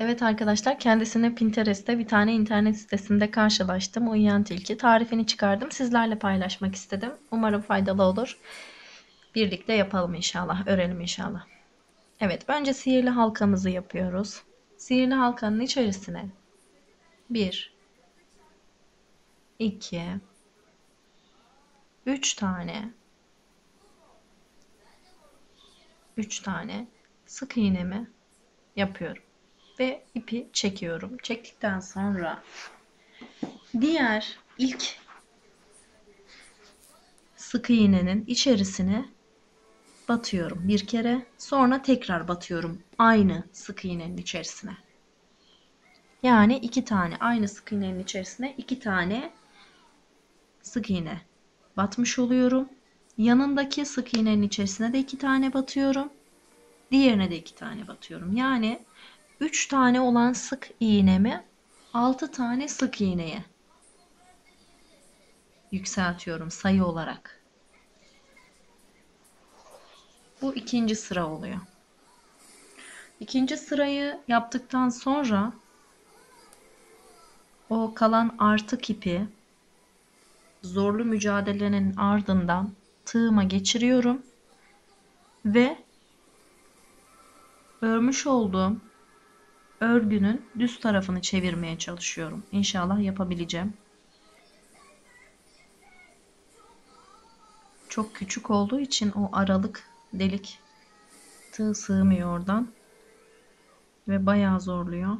Evet arkadaşlar, kendisine Pinterest'te bir tane internet sitesinde karşılaştım. UYUYAN tilki. Tarifini çıkardım. Sizlerle paylaşmak istedim. Umarım faydalı olur. Birlikte yapalım inşallah. Örelim inşallah. Evet, önce sihirli halkamızı yapıyoruz. Sihirli halkanın içerisine 1 2 3 tane sık iğnemi yapıyorum ve ipi çekiyorum. Çektikten sonra diğer ilk sık iğnenin içerisine batıyorum bir kere, sonra tekrar batıyorum aynı sık iğnenin içerisine. Yani 2 tane aynı sık iğnenin içerisine 2 tane sık iğne batmış oluyorum. Yanındaki sık iğnenin içerisine de 2 tane batıyorum. Diğerine de 2 tane batıyorum. Yani 3 tane olan sık iğnemi 6 tane sık iğneye yükseltiyorum sayı olarak. Bu 2. sıra oluyor. 2. sırayı yaptıktan sonra o kalan artık ipi zorlu mücadelenin ardından tığıma geçiriyorum ve örmüş olduğum örgünün düz tarafını çevirmeye çalışıyorum. İnşallah yapabileceğim. Çok küçük olduğu için o aralık, delik, tığ sığmıyor oradan ve bayağı zorluyor.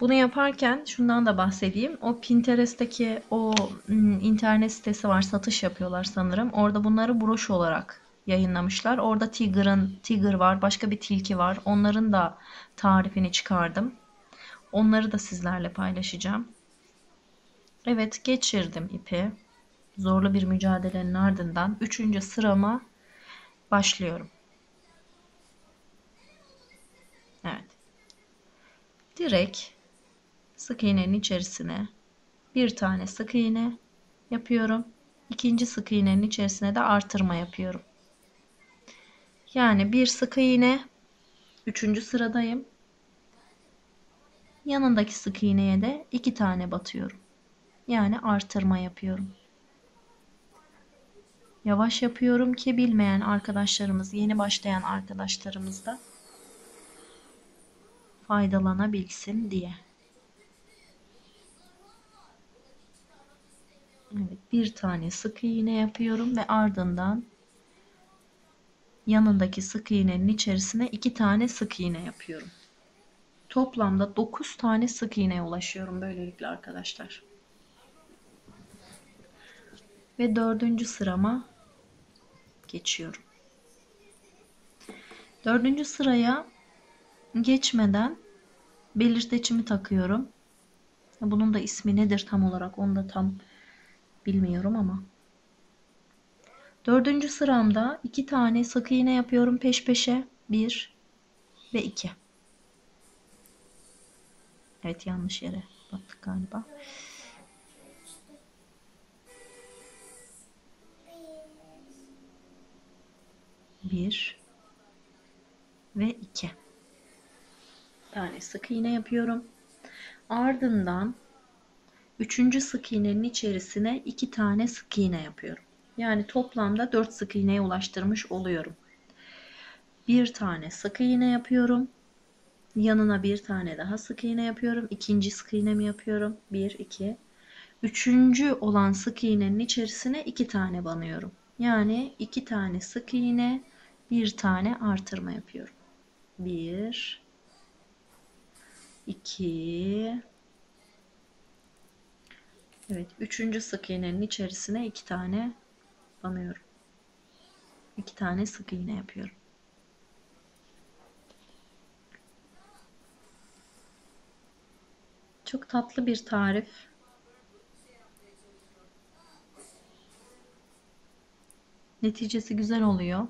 Bunu yaparken şundan da bahsedeyim. O Pinterest'teki o internet sitesi var, satış yapıyorlar sanırım. Orada bunları broş olarak yayınlamışlar. Orada Tiger var, başka bir tilki var. Onların da tarifini çıkardım. Onları da sizlerle paylaşacağım. Evet, geçirdim ipi. Zorlu bir mücadelenin ardından 3. sırama başlıyorum. Evet. Direkt sık iğnenin içerisine 1 tane sık iğne yapıyorum. 2. sık iğnenin içerisine de artırma yapıyorum. Yani 1 sık iğne, 3. sıradayım. Yanındaki sık iğneye de 2 tane batıyorum. Yani artırma yapıyorum. Yavaş yapıyorum ki bilmeyen arkadaşlarımız, yeni başlayan arkadaşlarımız da faydalanabilsin diye. Evet, 1 tane sık iğne yapıyorum ve ardından yanındaki sık iğnenin içerisine 2 tane sık iğne yapıyorum. Toplamda 9 tane sık iğneye ulaşıyorum böylelikle arkadaşlar. Ve 4. sırama geçiyorum. 4. sıraya geçmeden belirteçimi takıyorum. Bunun da ismi nedir tam olarak onu da tam bilmiyorum ama. 4. sıramda 2 tane sık iğne yapıyorum peş peşe. 1 ve 2. Evet, yanlış yere baktık galiba. Bir ve 2 tane sık iğne yapıyorum. Ardından 3. sık iğnenin içerisine 2 tane sık iğne yapıyorum. Yani toplamda 4 sık iğneye ulaştırmış oluyorum. 1 tane sık iğne yapıyorum. Yanına 1 tane daha sık iğne yapıyorum. 2. sık iğnemi yapıyorum. 1, 2. 3. olan sık iğnenin içerisine 2 tane banıyorum. Yani 2 tane sık iğne, 1 tane artırma yapıyorum. 1, 2. Evet, 3. sık iğnenin içerisine 2 tane banıyorum. 2 tane sık iğne yapıyorum. Çok tatlı bir tarif. Neticesi güzel oluyor.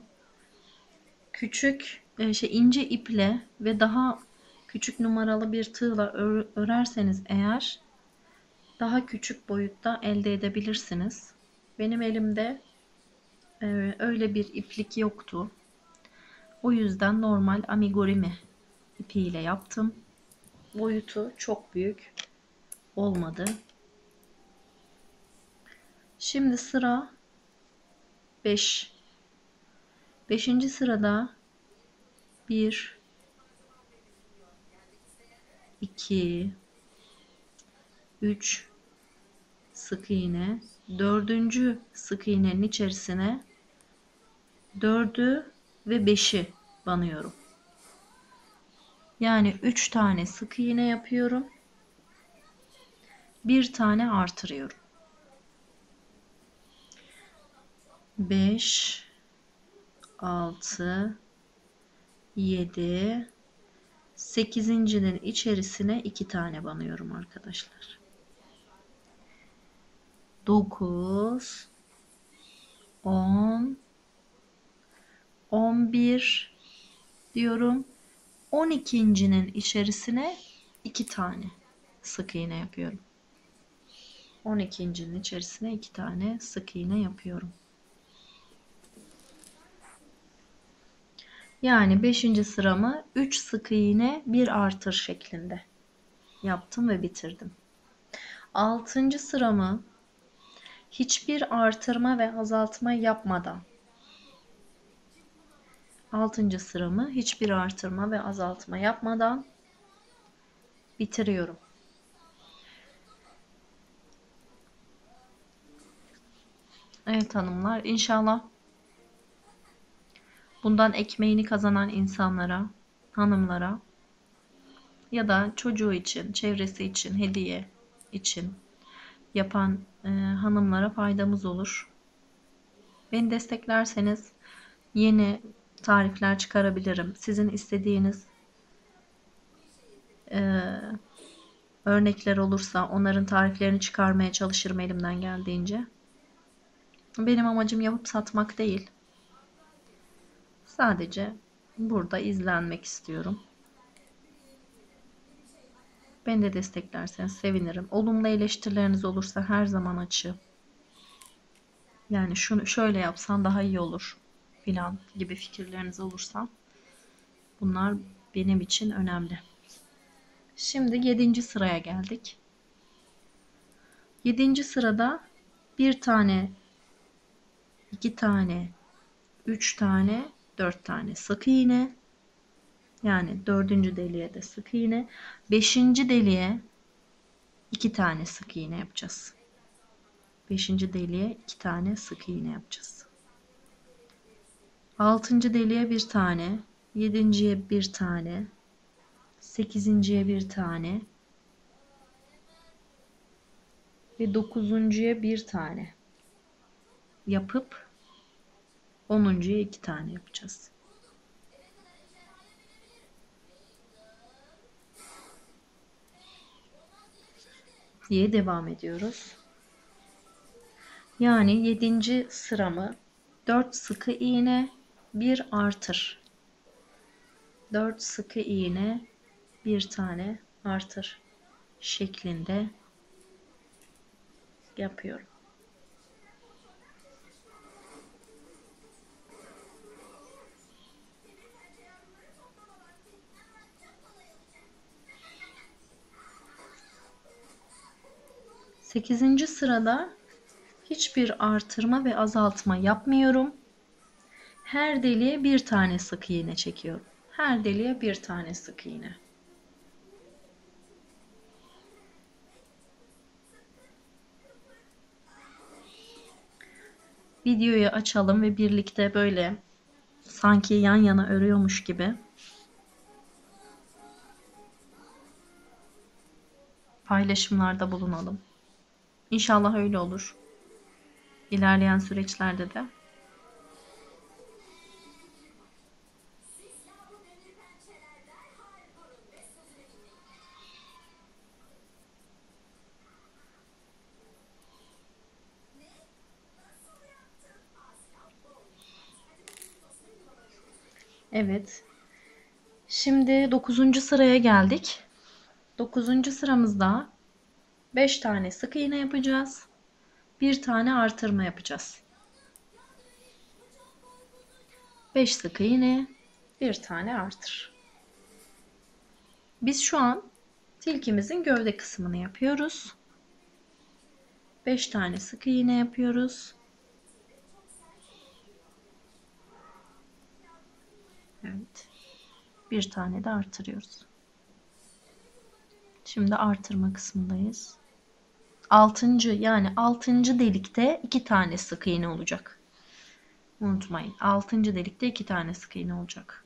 Küçük, ince iple ve daha küçük numaralı bir tığla örerseniz eğer daha küçük boyutta elde edebilirsiniz. Benim elimde öyle bir iplik yoktu. O yüzden normal amigurumi pi ile yaptım. Boyutu çok büyük olmadı. Şimdi sıra 5. 5. sırada 1 2 3 sık iğne, 4. sık iğnenin içerisine 4'ü ve 5'i banıyorum. Yani 3 tane sık iğne yapıyorum. 1 tane artırıyorum. 5 6 7 8'incinin içerisine 2 tane banıyorum arkadaşlar. 9 10 11 diyorum. 12'ncinin içerisine 2 tane sık iğne yapıyorum. 12'ncinin içerisine 2 tane sık iğne yapıyorum. Yani 5. sıramı 3 sık iğne 1 artır şeklinde yaptım ve bitirdim. 6. sıramı hiçbir artırma ve azaltma yapmadan bitiriyorum. Evet hanımlar, inşallah bundan ekmeğini kazanan insanlara, hanımlara ya da çocuğu için, çevresi için, hediye için yapan hanımlara faydamız olur. Beni desteklerseniz yeni tarifler çıkarabilirim. Sizin istediğiniz örnekler olursa onların tariflerini çıkarmaya çalışırım elimden geldiğince. Benim amacım yapıp satmak değil. Sadece burada izlenmek istiyorum. Beni de desteklerseniz sevinirim. Olumlu eleştirileriniz olursa her zaman açığım. Yani şunu şöyle yapsan daha iyi olur filan gibi fikirleriniz olursa bunlar benim için önemli. Şimdi 7. sıraya geldik. 7. sırada 1 tane, 2 tane, 3 tane, 4 tane sık iğne, yani 4. deliğe de sık iğne, 5. deliğe 2 tane sık iğne yapacağız. 5. deliğe 2 tane sık iğne yapacağız. 6. deliğe 1 tane, 7.'ye 1 tane, 8.'ye 1 tane ve 9.'ye 1 tane yapıp 10.'ya 2 tane yapacağız. Diye devam ediyoruz. Yani 7. sıramı 4 sıkı iğne 1 artır. 4 sıkı iğne 1 tane artır şeklinde yapıyorum. Sekizinci sırada hiçbir artırma ve azaltma yapmıyorum. Her deliğe 1 tane sık iğne çekiyorum. Her deliğe 1 tane sık iğne. Videoyu açalım ve birlikte böyle sanki yan yana örüyormuş gibi paylaşımlarda bulunalım. İnşallah öyle olur. İlerleyen süreçlerde de. Evet. Şimdi 9. sıraya geldik. 9. sıramızda 5 tane sık iğne yapacağız. 1 tane artırma yapacağız. 5 sık iğne, 1 tane artır. Biz şu an tilkimizin gövde kısmını yapıyoruz. 5 tane sık iğne yapıyoruz. Evet. Bir tane de artırıyoruz. Şimdi artırma kısmındayız. 6. delikte 2 tane sık iğne olacak. Unutmayın. 6. delikte 2 tane sık iğne olacak.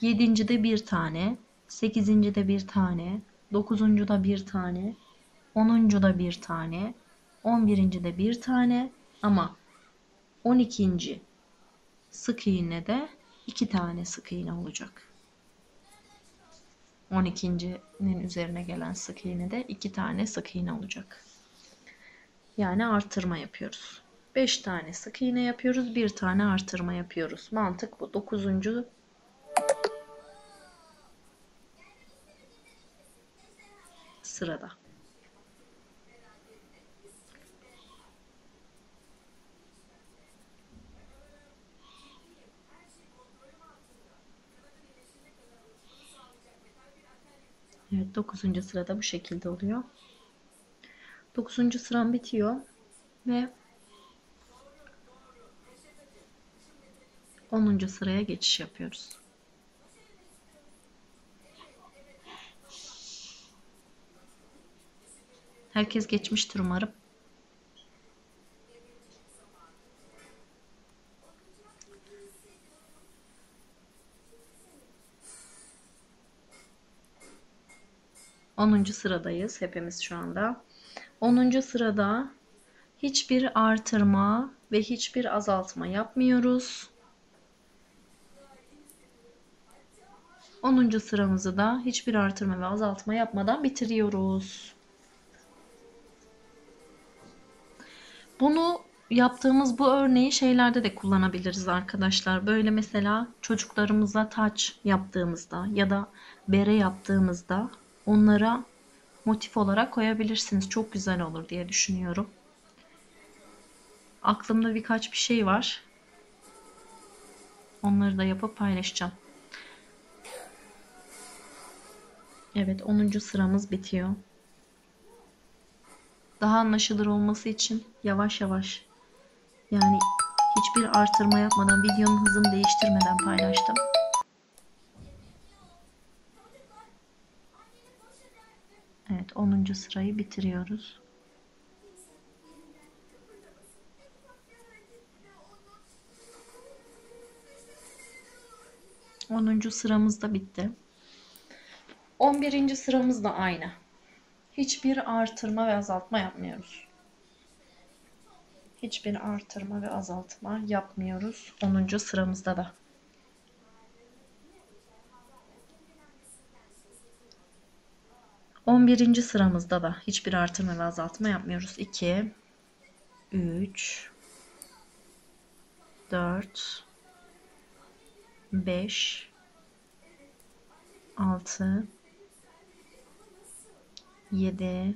7. de 1 tane. 8. de 1 tane. 9. da 1 tane. 10. da 1 tane. 11. de 1 tane. Ama 12. sık iğne de 2 tane sık iğne olacak. 12.'nin üzerine gelen sık iğne de 2 tane sık iğne olacak. Yani artırma yapıyoruz. 5 tane sık iğne yapıyoruz. 1 tane artırma yapıyoruz. Mantık bu. 9. sırada. Evet, 9. sırada bu şekilde oluyor. 9. sıram bitiyor ve 10. sıraya geçiş yapıyoruz. Herkes geçmiştir umarım. Onuncu sıradayız hepimiz şu anda. 10. sırada hiçbir artırma ve hiçbir azaltma yapmıyoruz. 10. sıramızı da hiçbir artırma ve azaltma yapmadan bitiriyoruz. Bunu yaptığımız bu örneği şeylerde de kullanabiliriz arkadaşlar. Böyle mesela çocuklarımıza taç yaptığımızda ya da bere yaptığımızda onlara motif olarak koyabilirsiniz. Çok güzel olur diye düşünüyorum. Aklımda birkaç bir şey var. Onları da yapıp paylaşacağım. Evet, 10. sıramız bitiyor. Daha anlaşılır olması için yavaş yavaş, yani hiçbir artırma yapmadan, videonun hızını değiştirmeden paylaştım. Evet, 10. sırayı bitiriyoruz. Onuncu sıramız da bitti. 11. sıramız da aynı. Hiçbir artırma ve azaltma yapmıyoruz. Hiçbir artırma ve azaltma yapmıyoruz. 10. sıramızda da. Birinci sıramızda da hiçbir artırma ve azaltma yapmıyoruz. 2, 3, 4, 5, 6, 7,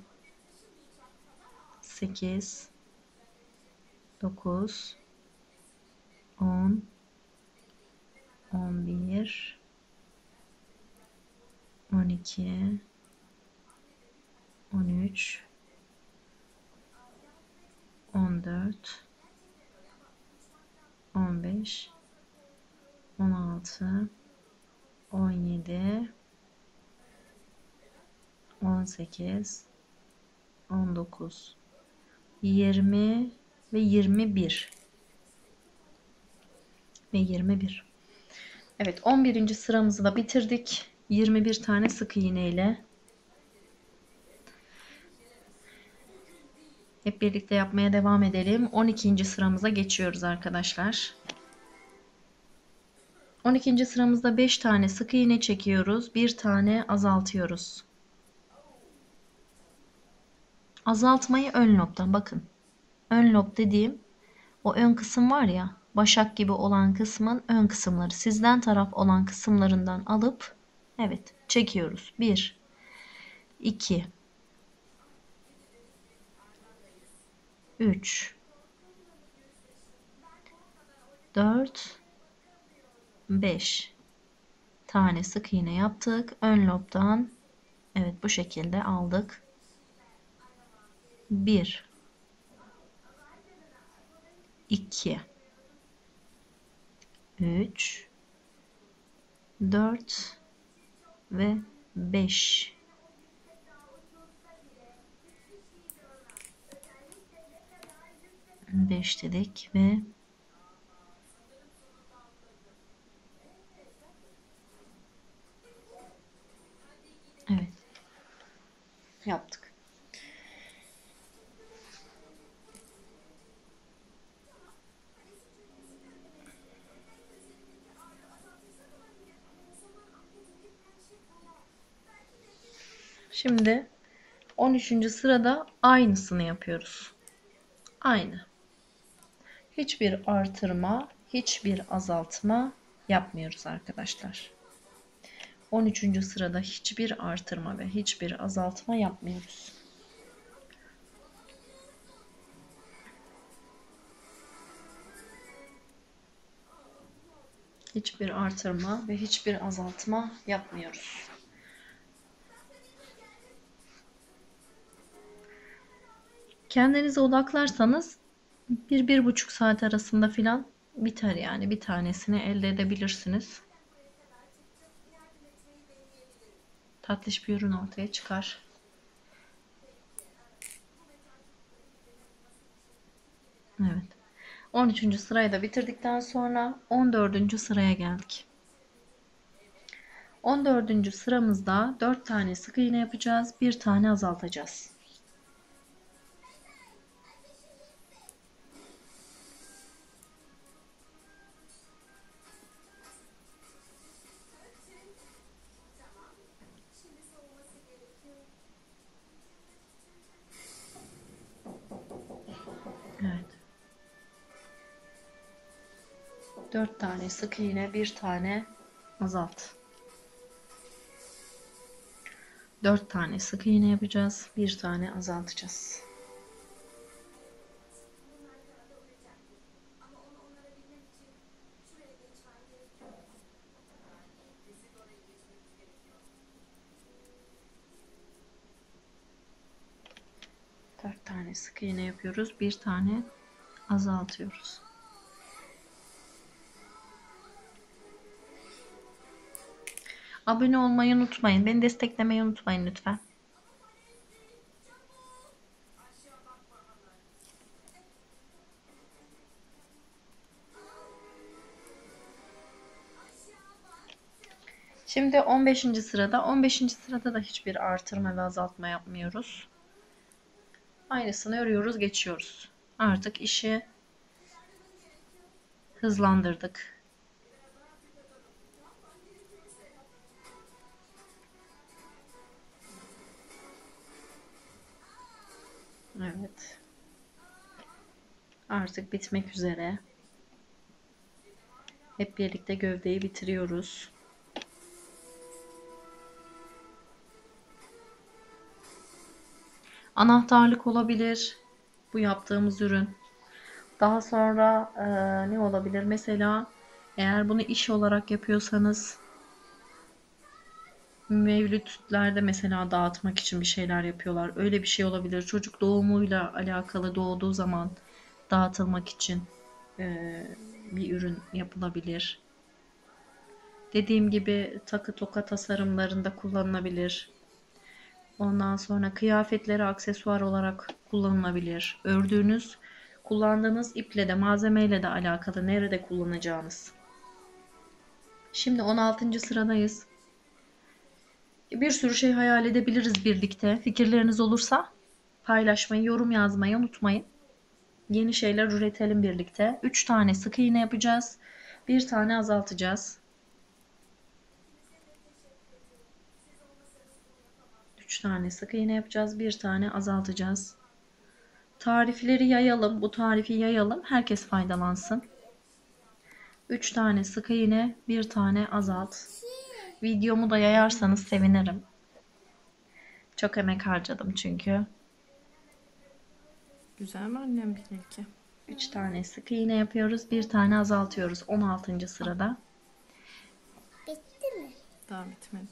8, 9, 10, 11, 12, 13, 14, 15, 16, 17, 18, 19, 20 ve 21. Evet, 11. sıramızı da bitirdik. 21 tane sık iğne ile. Hep birlikte yapmaya devam edelim. 12. sıramıza geçiyoruz arkadaşlar. 12. sıramızda 5 tane sık iğne çekiyoruz. 1 tane azaltıyoruz. Azaltmayı ön lobdan, bakın. Ön lob dediğim o ön kısım var ya, başak gibi olan kısmın ön kısımları. Sizden taraf olan kısımlarından alıp evet çekiyoruz. 1, 2, 3, 4, 5 tane sık iğne yaptık. Ön lobdan evet bu şekilde aldık. 1 2 3 4 ve 5. Beş dedik ve evet yaptık. Şimdi 13. sırada aynısını yapıyoruz. Aynı. Hiçbir artırma, hiçbir azaltma yapmıyoruz arkadaşlar. 13. sırada hiçbir artırma ve hiçbir azaltma yapmıyoruz. Hiçbir artırma ve hiçbir azaltma yapmıyoruz. Kendinize odaklarsanız 1-1,5 saat arasında filan biter yani. Bir tanesini elde edebilirsiniz. Tatlış bir ürün ortaya çıkar. Evet. 13. sırayı da bitirdikten sonra 14. sıraya geldik. 14. sıramızda 4 tane sık iğne yapacağız. 1 tane azaltacağız. Evet. 4 tane sık iğne, 1 tane azalt. 4 tane sık iğne yapacağız, 1 tane azaltacağız. Sık iğne yapıyoruz. Bir tane azaltıyoruz. Abone olmayı unutmayın. Beni desteklemeyi unutmayın lütfen. Şimdi 15. sırada. 15. sırada da hiçbir artırma ve azaltma yapmıyoruz. Aynısını örüyoruz, geçiyoruz. Artık işi hızlandırdık. Evet. Artık bitmek üzere. Hep birlikte gövdeyi bitiriyoruz. Anahtarlık olabilir bu yaptığımız ürün. Daha sonra ne olabilir? Mesela eğer bunu iş olarak yapıyorsanız mevlütlerde mesela dağıtmak için bir şeyler yapıyorlar. Öyle bir şey olabilir. Çocuk doğumuyla alakalı doğduğu zaman dağıtılmak için bir ürün yapılabilir. Dediğim gibi takı toka tasarımlarında kullanılabilir. Ondan sonra kıyafetlere aksesuar olarak kullanılabilir. Ördüğünüz, kullandığınız iple de malzemeyle de alakalı nerede kullanacağınız. Şimdi 16. sıradayız. Bir sürü şey hayal edebiliriz birlikte. Fikirleriniz olursa paylaşmayı, yorum yazmayı unutmayın. Yeni şeyler üretelim birlikte. 3 tane sık iğne yapacağız. 1 tane azaltacağız. 3 tane sık iğne yapacağız. 1 tane azaltacağız. Tarifleri yayalım. Bu tarifi yayalım. Herkes faydalansın. 3 tane sık iğne, 1 tane azalt. Videomu da yayarsanız sevinirim. Çok emek harcadım çünkü. Güzel mi annem tilki? 3 tane sık iğne yapıyoruz. 1 tane azaltıyoruz. 16. sırada. Bitti mi? daha bitmedi.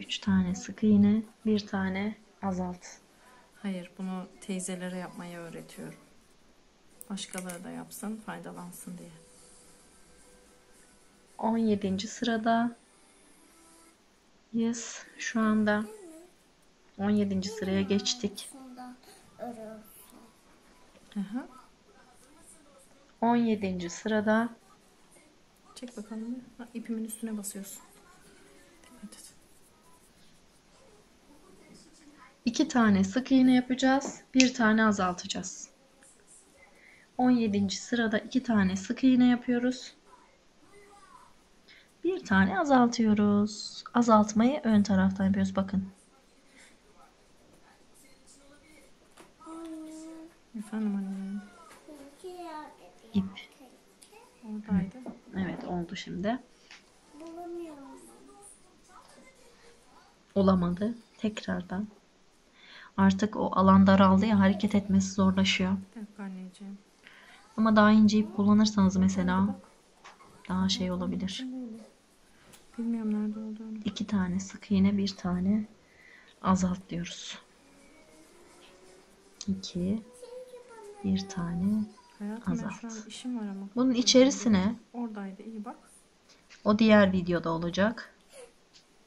Üç tane sık iğne, bir tane azalt. Hayır, bunu teyzelere yapmayı öğretiyorum. Başkaları da yapsın, faydalansın diye. 17. sırada yes, şu anda 17. sıraya geçtik. 17. sırada çek bakalım. Ha, ipimin üstüne basıyorsun. İki tane sık iğne yapacağız, bir tane azaltacağız. 17. sırada iki tane sık iğne yapıyoruz, bir tane azaltıyoruz. Azaltmayı ön taraftan yapıyoruz. Bakın. Efendim anne. İp. Oradaydı. Evet, oldu şimdi. Olamadı. Tekrardan. Artık o alan daraldı ya, hareket etmesi zorlaşıyor. Anneciğim. Ama daha ince ip kullanırsanız mesela daha şey olabilir. Bilmiyorum nerede olduğunu. İki tane sık iğne, bir tane azalt diyoruz. İki, bir tane hayatım azalt. İşim var ama. Bunun içerisine oradaydı, iyi bak. O diğer videoda olacak.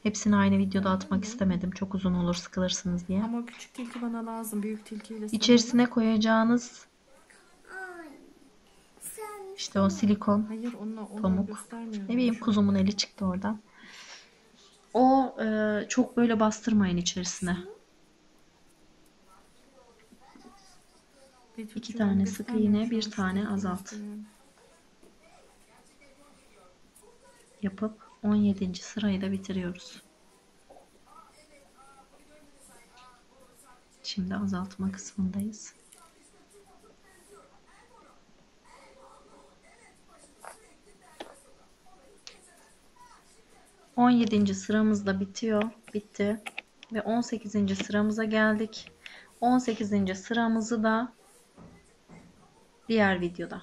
Hepsini aynı videoda atmak istemedim. Çok uzun olur, sıkılırsınız diye. Ama küçük tilki bana lazım. Büyük tilkiyle İçerisine koyacağınız İşte o silikon, hayır, onunla pamuk. Ne bileyim, kuzumun eli çıktı oradan. O çok böyle bastırmayın içerisine. İki tane sık iğne, bir tane azalt. Yapıp 17. sırayı da bitiriyoruz. Şimdi azaltma kısmındayız. On yedinci sıramız da bitiyor, bitti ve 18. sıramıza geldik. 18. sıramızı da diğer videoda